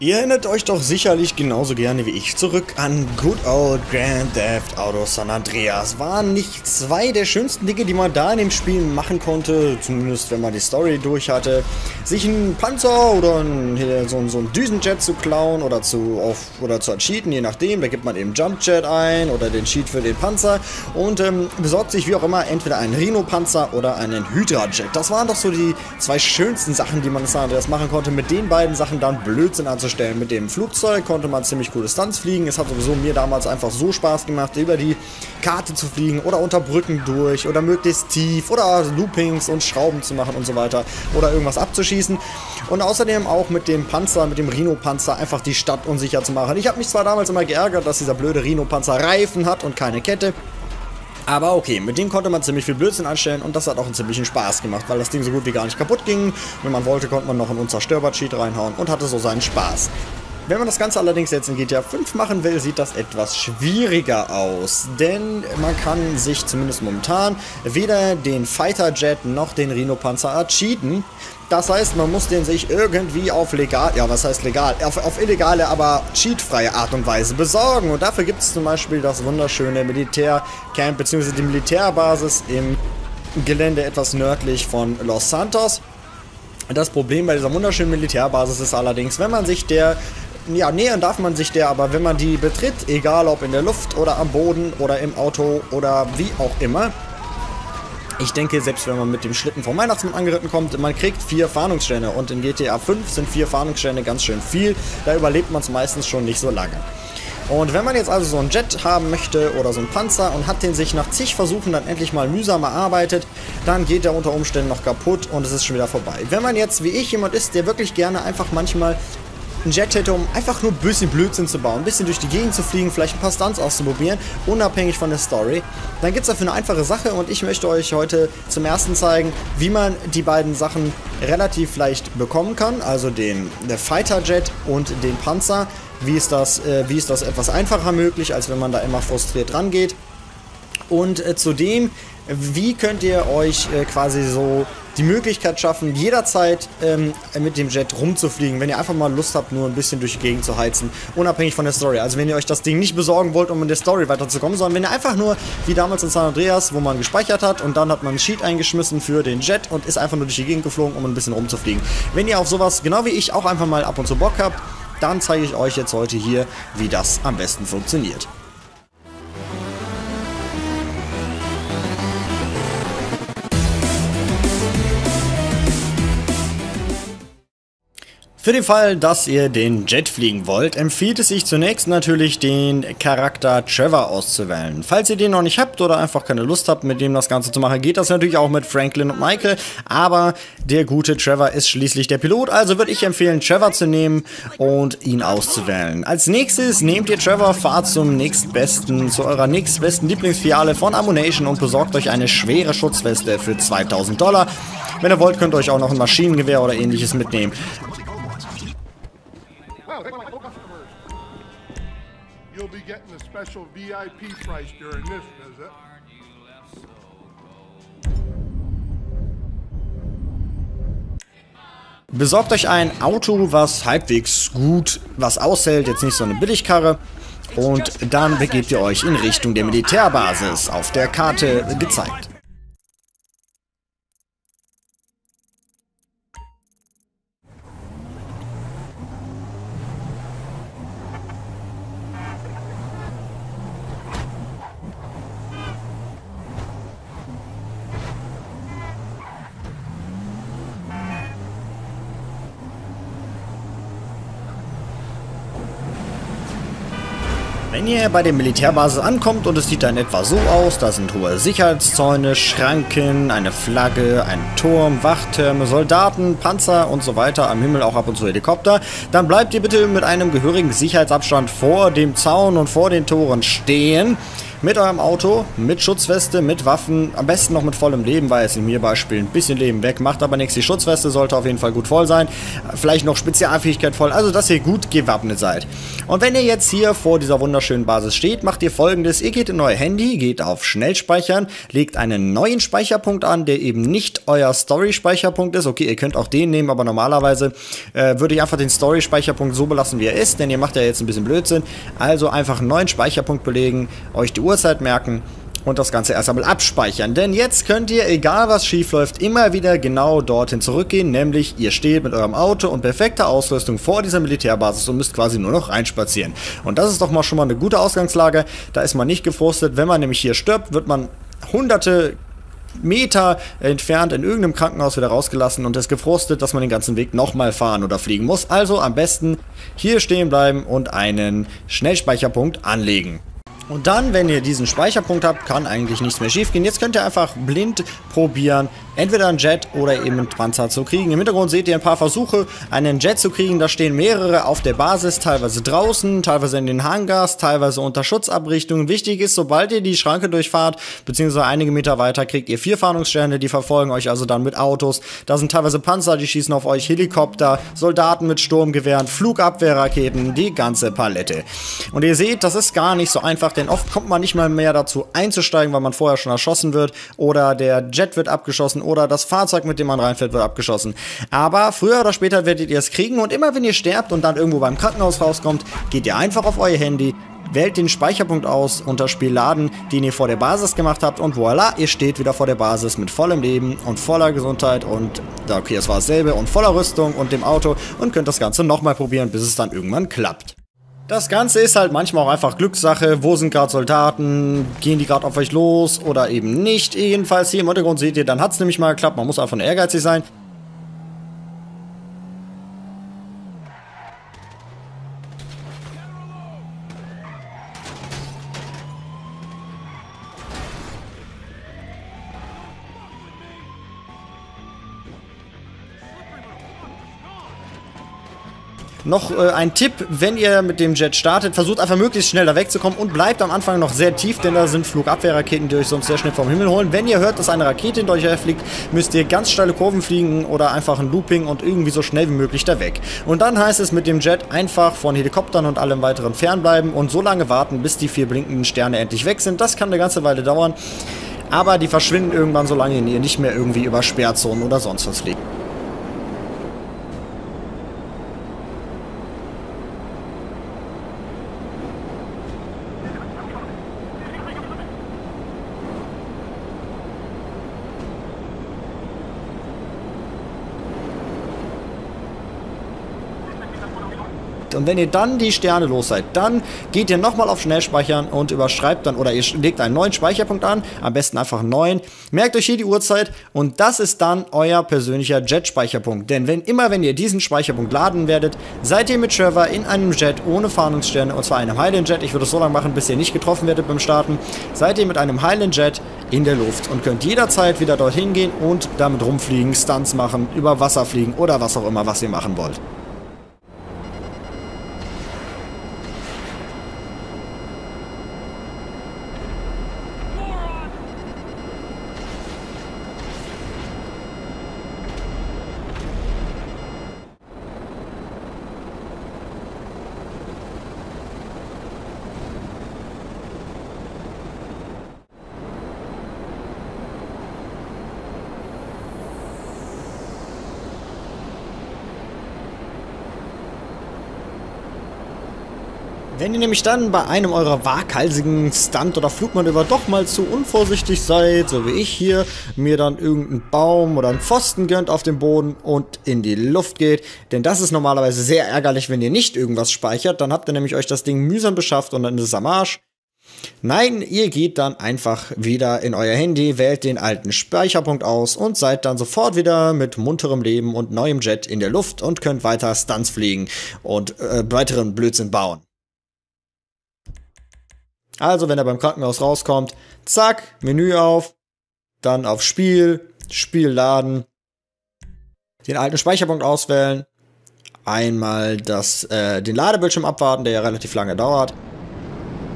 Ihr erinnert euch doch sicherlich genauso gerne wie ich zurück an Good Old Grand Theft Auto San Andreas. Waren nicht zwei der schönsten Dinge, die man da in dem Spiel machen konnte, zumindest wenn man die Story durch hatte, sich einen Panzer oder so einen Düsenjet zu klauen oder zu entscheiden, je nachdem. Da gibt man eben Jumpjet ein oder den Cheat für den Panzer und besorgt sich wie auch immer entweder einen Rhino-Panzer oder einen Hydra-Jet. Das waren doch so die zwei schönsten Sachen, die man in San Andreas machen konnte. Mit den beiden Sachen dann Blödsinn anzunehmen. Mit dem Flugzeug konnte man ziemlich coole Stunts fliegen. Es hat sowieso mir damals einfach so Spaß gemacht, über die Karte zu fliegen oder unter Brücken durch oder möglichst tief oder Loopings und Schrauben zu machen und so weiter oder irgendwas abzuschießen. Und außerdem auch mit dem Panzer, mit dem Rhino-Panzer einfach die Stadt unsicher zu machen. Ich habe mich zwar damals immer geärgert, dass dieser blöde Rhino-Panzer Reifen hat und keine Kette. Aber okay, mit dem konnte man ziemlich viel Blödsinn anstellen und das hat auch einen ziemlichen Spaß gemacht, weil das Ding so gut wie gar nicht kaputt ging. Wenn man wollte, konnte man noch einen Unzerstörbar-Cheat reinhauen und hatte so seinen Spaß. Wenn man das Ganze allerdings jetzt in GTA 5 machen will, sieht das etwas schwieriger aus, denn man kann sich zumindest momentan weder den Fighter-Jet noch den Rhino-Panzer cheaten. Das heißt, man muss den sich irgendwie auf illegale, aber cheatfreie Art und Weise besorgen. Und dafür gibt es zum Beispiel das wunderschöne Militärcamp bzw. die Militärbasis im Gelände etwas nördlich von Los Santos. Das Problem bei dieser wunderschönen Militärbasis ist allerdings, wenn man sich der... Ja, nähern darf man sich der, aber wenn man die betritt, egal ob in der Luft oder am Boden oder im Auto oder wie auch immer... Ich denke, selbst wenn man mit dem Schlitten vom Weihnachtsmann angeritten kommt, man kriegt 4 Fahndungssterne. Und in GTA 5 sind 4 Fahndungssterne ganz schön viel. Da überlebt man es meistens schon nicht so lange. Und wenn man jetzt also so einen Jet haben möchte oder so einen Panzer und hat den sich nach zig Versuchen dann endlich mal mühsam erarbeitet, dann geht der unter Umständen noch kaputt und es ist schon wieder vorbei. Wenn man jetzt wie ich jemand ist, der wirklich gerne einfach manchmal einen Jet hätte, um einfach nur ein bisschen Blödsinn zu bauen, ein bisschen durch die Gegend zu fliegen, vielleicht ein paar Stunts auszuprobieren, unabhängig von der Story, dann gibt es dafür eine einfache Sache und ich möchte euch heute zum ersten zeigen, wie man die beiden Sachen relativ leicht bekommen kann, also den Fighter Jet und den Panzer. Wie ist das etwas einfacher möglich, als wenn man da immer frustriert rangeht. Und zudem, wie könnt ihr euch quasi so die Möglichkeit schaffen, jederzeit mit dem Jet rumzufliegen, wenn ihr einfach mal Lust habt, nur ein bisschen durch die Gegend zu heizen, unabhängig von der Story. Also wenn ihr euch das Ding nicht besorgen wollt, um in der Story weiterzukommen, sondern wenn ihr einfach nur, wie damals in San Andreas, wo man gespeichert hat und dann hat man einen Cheat eingeschmissen für den Jet und ist einfach nur durch die Gegend geflogen, um ein bisschen rumzufliegen. Wenn ihr auf sowas, genau wie ich, auch einfach mal ab und zu Bock habt, dann zeige ich euch jetzt heute hier, wie das am besten funktioniert. Für den Fall, dass ihr den Jet fliegen wollt, empfiehlt es sich zunächst natürlich, den Charakter Trevor auszuwählen. Falls ihr den noch nicht habt oder einfach keine Lust habt, mit dem das Ganze zu machen, geht das natürlich auch mit Franklin und Michael, aber der gute Trevor ist schließlich der Pilot, also würde ich empfehlen, Trevor zu nehmen und ihn auszuwählen. Als nächstes nehmt ihr Trevor, fahrt zu eurer nächstbesten Lieblingsfiliale von AmmuNation und besorgt euch eine schwere Schutzweste für $2000. Wenn ihr wollt, könnt ihr euch auch noch ein Maschinengewehr oder ähnliches mitnehmen. You'll be getting a special VIP price during this visit. Besorgt euch ein Auto, was halbwegs gut was aushält, jetzt nicht so eine Billigkarre. Und dann begebt ihr euch in Richtung der Militärbasis, auf der Karte gezeigt. Wenn ihr bei der Militärbasis ankommt und es sieht dann etwa so aus, da sind hohe Sicherheitszäune, Schranken, eine Flagge, ein Turm, Wachtürme, Soldaten, Panzer und so weiter, am Himmel auch ab und zu Helikopter, dann bleibt ihr bitte mit einem gehörigen Sicherheitsabstand vor dem Zaun und vor den Toren stehen. mit eurem Auto, mit Schutzweste, mit Waffen, am besten noch mit vollem Leben, weil es in mir Beispiel ein bisschen Leben weg, macht aber nichts. Die Schutzweste sollte auf jeden Fall gut voll sein, vielleicht noch Spezialfähigkeit voll, also dass ihr gut gewappnet seid. Und wenn ihr jetzt hier vor dieser wunderschönen Basis steht, macht ihr Folgendes: Ihr geht in euer Handy, geht auf Schnellspeichern, legt einen neuen Speicherpunkt an, der eben nicht euer Story-Speicherpunkt ist. Okay, ihr könnt auch den nehmen, aber normalerweise würde ich einfach den Story-Speicherpunkt so belassen, wie er ist, denn ihr macht ja jetzt ein bisschen Blödsinn. Also einfach einen neuen Speicherpunkt belegen, euch die Uhrzeit merken und das Ganze erst einmal abspeichern. Denn jetzt könnt ihr, egal was schief läuft, immer wieder genau dorthin zurückgehen. Nämlich, ihr steht mit eurem Auto und perfekter Ausrüstung vor dieser Militärbasis und müsst quasi nur noch reinspazieren. Und das ist doch mal schon mal eine gute Ausgangslage. Da ist man nicht gefrustet. Wenn man nämlich hier stirbt, wird man hunderte Meter entfernt in irgendeinem Krankenhaus wieder rausgelassen und ist gefrustet, dass man den ganzen Weg nochmal fahren oder fliegen muss. Also am besten hier stehen bleiben und einen Schnellspeicherpunkt anlegen. Und dann, wenn ihr diesen Speicherpunkt habt, kann eigentlich nichts mehr schief gehen. Jetzt könnt ihr einfach blind probieren, entweder einen Jet oder eben einen Panzer zu kriegen. Im Hintergrund seht ihr ein paar Versuche, einen Jet zu kriegen. Da stehen mehrere auf der Basis, teilweise draußen, teilweise in den Hangars, teilweise unter Schutzabrichtungen. Wichtig ist, sobald ihr die Schranke durchfahrt, beziehungsweise einige Meter weiter, kriegt ihr 4 Fahndungssterne, die verfolgen euch also dann mit Autos. Da sind teilweise Panzer, die schießen auf euch, Helikopter, Soldaten mit Sturmgewehren, Flugabwehrraketen, die ganze Palette. Und ihr seht, das ist gar nicht so einfach, denn oft kommt man nicht mal mehr dazu einzusteigen, weil man vorher schon erschossen wird oder der Jet wird abgeschossen oder das Fahrzeug, mit dem man reinfährt, wird abgeschossen. Aber früher oder später werdet ihr es kriegen und immer wenn ihr sterbt und dann irgendwo beim Krankenhaus rauskommt, geht ihr einfach auf euer Handy, wählt den Speicherpunkt aus unter Spiel laden, den ihr vor der Basis gemacht habt und voilà, ihr steht wieder vor der Basis mit vollem Leben und voller Gesundheit und okay, es war dasselbe und voller Rüstung und dem Auto und könnt das Ganze nochmal probieren, bis es dann irgendwann klappt. Das Ganze ist halt manchmal auch einfach Glückssache. Wo sind gerade Soldaten? Gehen die gerade auf euch los oder eben nicht? Jedenfalls hier im Hintergrund seht ihr, dann hat es nämlich mal geklappt. Man muss einfach nur ehrgeizig sein. Noch ein Tipp, wenn ihr mit dem Jet startet, versucht einfach möglichst schnell da wegzukommen und bleibt am Anfang noch sehr tief, denn da sind Flugabwehrraketen, die euch sonst sehr schnell vom Himmel holen. Wenn ihr hört, dass eine Rakete hinter euch herfliegt, müsst ihr ganz steile Kurven fliegen oder einfach ein Looping und irgendwie so schnell wie möglich da weg. Und dann heißt es mit dem Jet einfach von Helikoptern und allem weiteren fernbleiben und so lange warten, bis die 4 blinkenden Sterne endlich weg sind. Das kann eine ganze Weile dauern, aber die verschwinden irgendwann, solange ihr nicht mehr irgendwie über Sperrzonen oder sonst was fliegt. Und wenn ihr dann die Sterne los seid, dann geht ihr nochmal auf Schnellspeichern und überschreibt dann, oder ihr legt einen neuen Speicherpunkt an, am besten einfach einen neuen, merkt euch hier die Uhrzeit und das ist dann euer persönlicher Jet-Speicherpunkt. Denn wenn ihr diesen Speicherpunkt laden werdet, seid ihr mit Trevor in einem Jet ohne Fahndungssterne, und zwar einem Highland Jet, ich würde es so lange machen, bis ihr nicht getroffen werdet beim Starten, seid ihr mit einem Highland Jet in der Luft und könnt jederzeit wieder dorthin gehen und damit rumfliegen, Stunts machen, über Wasser fliegen oder was auch immer, was ihr machen wollt. Wenn ihr nämlich dann bei einem eurer waghalsigen Stunt- oder Flugmanöver doch mal zu unvorsichtig seid, so wie ich hier, mir dann irgendeinen Baum oder einen Pfosten gönnt auf dem Boden und in die Luft geht, denn das ist normalerweise sehr ärgerlich, wenn ihr nicht irgendwas speichert, dann habt ihr nämlich euch das Ding mühsam beschafft und dann ist es am Arsch. Nein, ihr geht dann einfach wieder in euer Handy, wählt den alten Speicherpunkt aus und seid dann sofort wieder mit munterem Leben und neuem Jet in der Luft und könnt weiter Stunts fliegen und weiteren Blödsinn bauen. Also, wenn er beim Krankenhaus rauskommt, zack, Menü auf, dann auf Spiel, Spiel laden, den alten Speicherpunkt auswählen, einmal den Ladebildschirm abwarten, der ja relativ lange dauert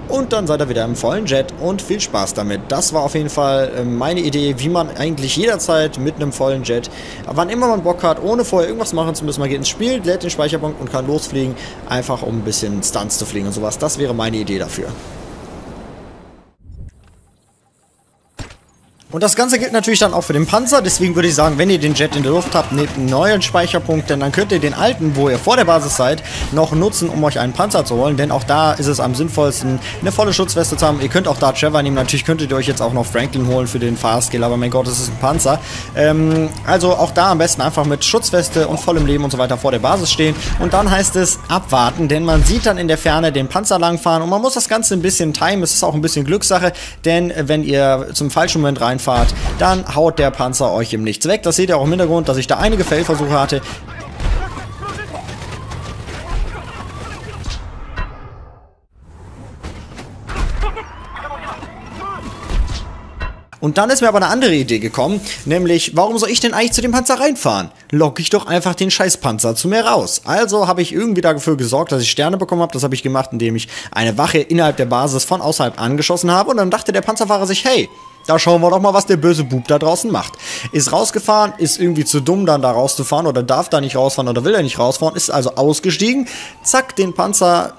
Und dann seid ihr wieder im vollen Jet und viel Spaß damit. Das war auf jeden Fall meine Idee, wie man eigentlich jederzeit mit einem vollen Jet, wann immer man Bock hat, ohne vorher irgendwas machen zu müssen, man geht ins Spiel, lädt den Speicherpunkt und kann losfliegen, einfach um ein bisschen Stunts zu fliegen und sowas. Das wäre meine Idee dafür. Und das Ganze gilt natürlich dann auch für den Panzer, deswegen würde ich sagen, wenn ihr den Jet in der Luft habt, nehmt einen neuen Speicherpunkt, denn dann könnt ihr den alten, wo ihr vor der Basis seid, noch nutzen, um euch einen Panzer zu holen, denn auch da ist es am sinnvollsten, eine volle Schutzweste zu haben. Ihr könnt auch da Trevor nehmen, natürlich könntet ihr euch jetzt auch noch Franklin holen für den Fahrskill, aber mein Gott, es ist ein Panzer. Also auch da am besten einfach mit Schutzweste und vollem Leben und so weiter vor der Basis stehen und dann heißt es abwarten, denn man sieht dann in der Ferne den Panzer langfahren und man muss das Ganze ein bisschen timen, es ist auch ein bisschen Glückssache, denn wenn ihr zum falschen Moment rein fahrt, dann haut der Panzer euch im Nichts weg. Das seht ihr auch im Hintergrund, dass ich da einige Failversuche hatte. Und dann ist mir aber eine andere Idee gekommen, nämlich, warum soll ich denn eigentlich zu dem Panzer reinfahren? Locke ich doch einfach den Scheißpanzer zu mir raus. Also habe ich irgendwie dafür gesorgt, dass ich Sterne bekommen habe. Das habe ich gemacht, indem ich eine Wache innerhalb der Basis von außerhalb angeschossen habe. Und dann dachte der Panzerfahrer sich, hey, da schauen wir doch mal, was der böse Bub da draußen macht. Ist rausgefahren, ist irgendwie zu dumm, dann da rauszufahren oder darf da nicht rausfahren oder will da nicht rausfahren, ist also ausgestiegen, zack, den Panzer,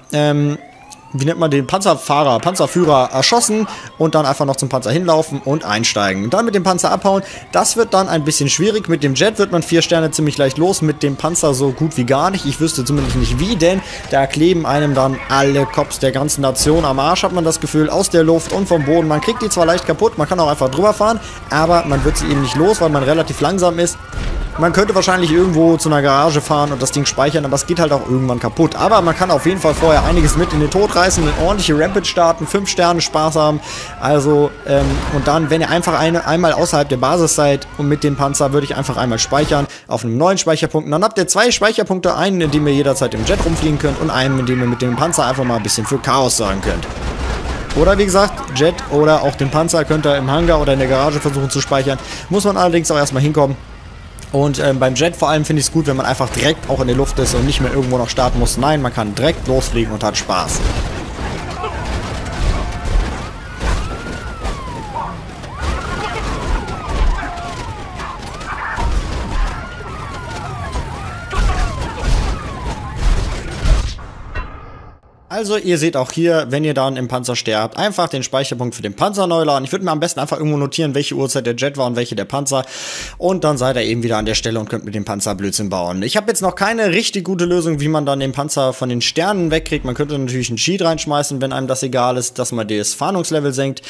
wie nennt man den Panzerführer erschossen und dann einfach noch zum Panzer hinlaufen und einsteigen. Und dann mit dem Panzer abhauen, das wird dann ein bisschen schwierig. Mit dem Jet wird man 4 Sterne ziemlich leicht los, mit dem Panzer so gut wie gar nicht. Ich wüsste zumindest nicht wie, denn da kleben einem dann alle Cops der ganzen Nation am Arsch, hat man das Gefühl, aus der Luft und vom Boden. Man kriegt die zwar leicht kaputt, man kann auch einfach drüber fahren, aber man wird sie eben nicht los, weil man relativ langsam ist. Man könnte wahrscheinlich irgendwo zu einer Garage fahren und das Ding speichern, aber es geht halt auch irgendwann kaputt. Aber man kann auf jeden Fall vorher einiges mit in den Tod reißen, eine ordentliche Rampage starten, 5 Sterne Spaß haben. Also, und dann, wenn ihr einfach einmal außerhalb der Basis seid und mit dem Panzer, würde ich einfach einmal speichern auf einem neuen Speicherpunkt. Und dann habt ihr 2 Speicherpunkte, einen, in dem ihr jederzeit im Jet rumfliegen könnt und einen, in dem ihr mit dem Panzer einfach mal ein bisschen für Chaos sorgen könnt. Oder wie gesagt, Jet oder auch den Panzer könnt ihr im Hangar oder in der Garage versuchen zu speichern. Muss man allerdings auch erstmal hinkommen. Und beim Jet vor allem finde ich es gut, wenn man einfach direkt auch in der Luft ist und nicht mehr irgendwo noch starten muss. Nein, man kann direkt losfliegen und hat Spaß. Also ihr seht auch hier, wenn ihr dann im Panzer sterbt, einfach den Speicherpunkt für den Panzer neu laden. Ich würde mir am besten einfach irgendwo notieren, welche Uhrzeit der Jet war und welche der Panzer. Und dann seid ihr eben wieder an der Stelle und könnt mit dem Panzer Blödsinn bauen. Ich habe jetzt noch keine richtig gute Lösung, wie man dann den Panzer von den Sternen wegkriegt. Man könnte natürlich einen Cheat reinschmeißen, wenn einem das egal ist, dass man das Fahndungslevel senkt.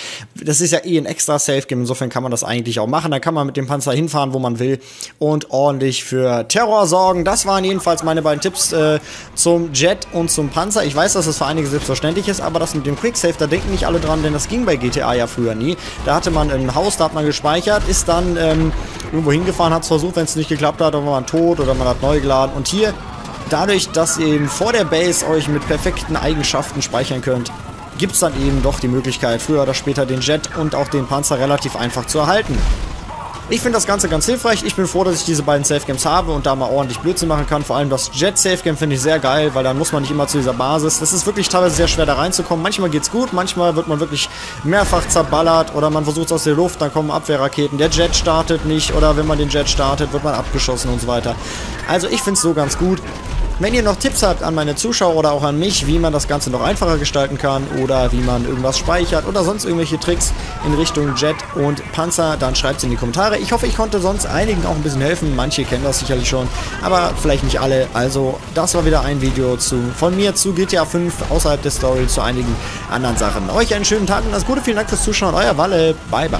Das ist ja eh ein extra Safe-Game, insofern kann man das eigentlich auch machen. Da kann man mit dem Panzer hinfahren, wo man will und ordentlich für Terror sorgen. Das waren jedenfalls meine beiden Tipps zum Jet und zum Panzer. Ich weiß, dass das für einige selbstverständlich ist, aber das mit dem Quicksave, da denken nicht alle dran, denn das ging bei GTA ja früher nie. Da hatte man ein Haus, da hat man gespeichert, ist dann irgendwo hingefahren, hat es versucht, wenn es nicht geklappt hat, dann war man tot oder man hat neu geladen. Und hier, dadurch, dass ihr eben vor der Base euch mit perfekten Eigenschaften speichern könnt, gibt es dann eben doch die Möglichkeit, früher oder später den Jet und auch den Panzer relativ einfach zu erhalten. Ich finde das Ganze ganz hilfreich. Ich bin froh, dass ich diese beiden Safe-Games habe und da mal ordentlich Blödsinn machen kann. Vor allem das Jet-Safe-Game finde ich sehr geil, weil dann muss man nicht immer zu dieser Basis. Das ist wirklich teilweise sehr schwer, da reinzukommen. Manchmal geht's gut, manchmal wird man wirklich mehrfach zerballert oder man versucht es aus der Luft, dann kommen Abwehrraketen. Der Jet startet nicht oder wenn man den Jet startet, wird man abgeschossen und so weiter. Also ich finde es so ganz gut. Wenn ihr noch Tipps habt an meine Zuschauer oder auch an mich, wie man das Ganze noch einfacher gestalten kann oder wie man irgendwas speichert oder sonst irgendwelche Tricks in Richtung Jet und Panzer, dann schreibt es in die Kommentare. Ich hoffe, ich konnte sonst einigen auch ein bisschen helfen. Manche kennen das sicherlich schon, aber vielleicht nicht alle. Also das war wieder ein Video von mir zu GTA 5, außerhalb der Story, zu einigen anderen Sachen. Euch einen schönen Tag und alles Gute. Vielen Dank fürs Zuschauen. Euer Walle. Bye, bye.